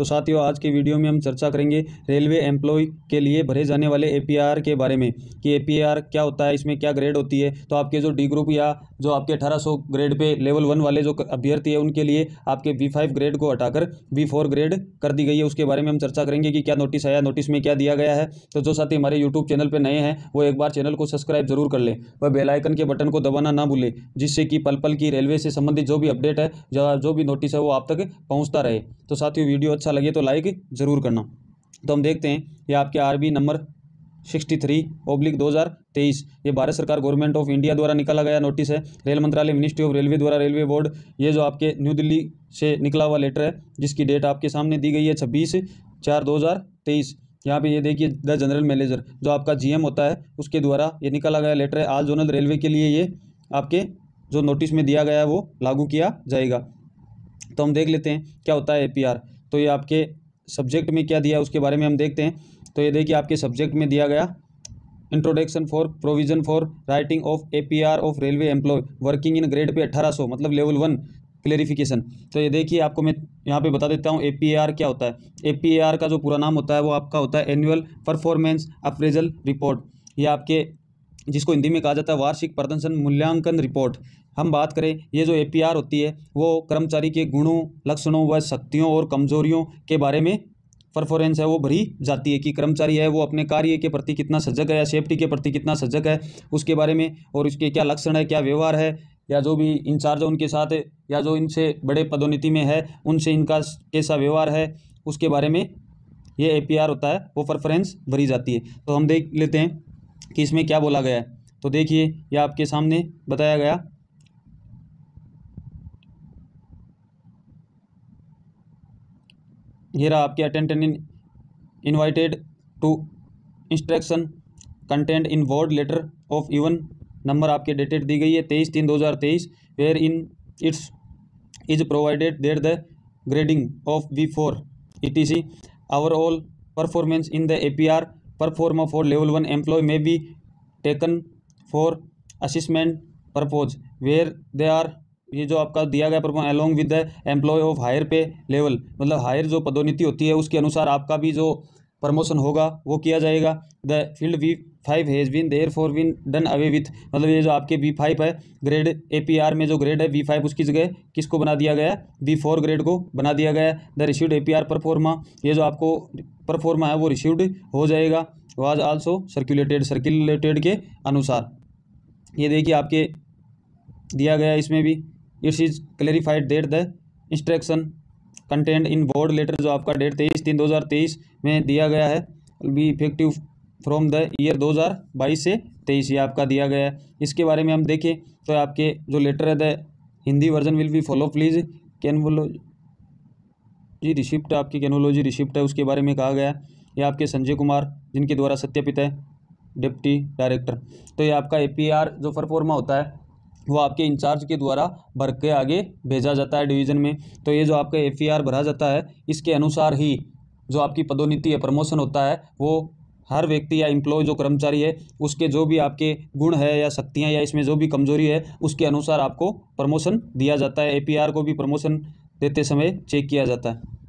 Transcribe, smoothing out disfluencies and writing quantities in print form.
तो साथियों, आज की वीडियो में हम चर्चा करेंगे रेलवे एम्प्लॉय के लिए भरे जाने वाले एपीआर के बारे में कि एपीआर क्या होता है, इसमें क्या ग्रेड होती है। तो आपके जो डी ग्रुप या जो आपके 1800 ग्रेड पे लेवल 1 वाले जो अभ्यर्थी है उनके लिए आपके V5 ग्रेड को हटाकर V4 ग्रेड कर दी गई है। उसके बारे में हम चर्चा करेंगे कि क्या नोटिस आया, नोटिस में क्या दिया गया है। तो जो साथी हमारे यूट्यूब चैनल पर नए हैं वो एक बार चैनल को सब्सक्राइब जरूर कर लें और बेल आइकन के बटन को दबाना ना भूलें, जिससे कि पल पल की रेलवे से संबंधित जो भी अपडेट है, जो भी नोटिस है वो आप तक पहुँचता रहे। तो साथियों, वीडियो अच्छा लगे तो लाइक जरूर करना। तो हम देखते हैं ये आपके RB नंबर 63/2023 ये भारत सरकार गवर्नमेंट ऑफ इंडिया द्वारा निकाला गया नोटिस है। रेल मंत्रालय मिनिस्ट्री ऑफ रेलवे द्वारा रेलवे बोर्ड, ये जो आपके न्यू दिल्ली से निकला हुआ लेटर है जिसकी डेट आपके सामने दी गई है 26/4/2023। यहाँ पे ये देखिए द जनरल मैनेजर जो आपका GM होता है उसके द्वारा ये निकाला गया लेटर है। आज जोनल रेलवे के लिए ये आपके जो नोटिस में दिया गया है वो लागू किया जाएगा। तो हम देख लेते हैं क्या होता है APR। तो ये आपके सब्जेक्ट में क्या दिया है उसके बारे में हम देखते हैं। तो ये देखिए आपके सब्जेक्ट में दिया गया introduction for provision for writing of APR ऑफ railway employ working in grade pay 1800 मतलब लेवल 1 क्लेरिफिकेशन। तो ये देखिए आपको मैं यहाँ पे बता देता हूँ APR क्या होता है। APR का जो पूरा नाम होता है वो आपका होता है एनुअल परफॉर्मेंस अप्रेजल रिपोर्ट, ये आपके जिसको हिंदी में कहा जाता है वार्षिक प्रदर्शन मूल्यांकन रिपोर्ट। हम बात करें ये जो APR होती है वो कर्मचारी के गुणों, लक्षणों व शक्तियों और कमजोरियों के बारे में परफॉर्मेंस है वो भरी जाती है कि कर्मचारी है वो अपने कार्य के प्रति कितना सजग है या सेफ्टी के प्रति कितना सजग है उसके बारे में, और उसके क्या लक्षण है, क्या व्यवहार है, या जो भी इंचार्ज उनके साथ या जो इनसे बड़े पदोन्नति में है उनसे इनका कैसा व्यवहार है, उसके बारे में ये APR होता है वो परफॉर्मेंस भरी जाती है। तो हम देख लेते हैं कि इसमें क्या बोला गया है। तो देखिए ये आपके सामने बताया गया हेरा आपके attendant in invited to instruction content in board letter of even number आपके डेटेड दी गई है 23/3/2023 where in it's is provided there the grading of V4 ETC our all performance in the APR proforma for level 1 employ may be taken for assessment purpose where they are, ये जो आपका दिया गया perform along with the employ of higher pay level मतलब higher जो पदोन्नति होती है उसके अनुसार आपका भी जो प्रमोशन होगा वो किया जाएगा। The field V5 has been there for been done away with, मतलब ये जो आपके V5 है ग्रेड APR में जो ग्रेड है V5 उसकी जगह किसको बना दिया गया है V4 ग्रेड को बना दिया गया है। द रिसीव्ड APR परफॉर्मा, ये जो आपको परफॉर्मा है वो रिसीव्ड हो जाएगा वाज आल्सो सर्क्यूलेटेड के अनुसार। ये देखिए आपके दिया गया इसमें भी it's is clarified date the instruction content in board letter जो आपका डेट 23/3/2023 में दिया गया है be effective from the year 2022 से 23 ये आपका दिया गया है। इसके बारे में हम देखें तो आपके जो लेटर है the Hindi version will be follow please कैनोलॉजी रिसिप्ट, आपकी कैनोलॉजी रिसिप्ट है उसके बारे में कहा गया है। ये आपके संजय कुमार जिनके द्वारा सत्यापित है डिप्टी डायरेक्टर। तो ये आपका APR जो परफॉर्मा होता है वो आपके इंचार्ज के द्वारा भर के आगे भेजा जाता है डिवीज़न में। तो ये जो आपका APR भरा जाता है इसके अनुसार ही जो आपकी पदोन्नति या प्रमोशन होता है वो हर व्यक्ति या एम्प्लॉय जो कर्मचारी है उसके जो भी आपके गुण है या शक्तियाँ या इसमें जो भी कमजोरी है उसके अनुसार आपको प्रमोशन दिया जाता है। APR को भी प्रमोशन देते समय चेक किया जाता है।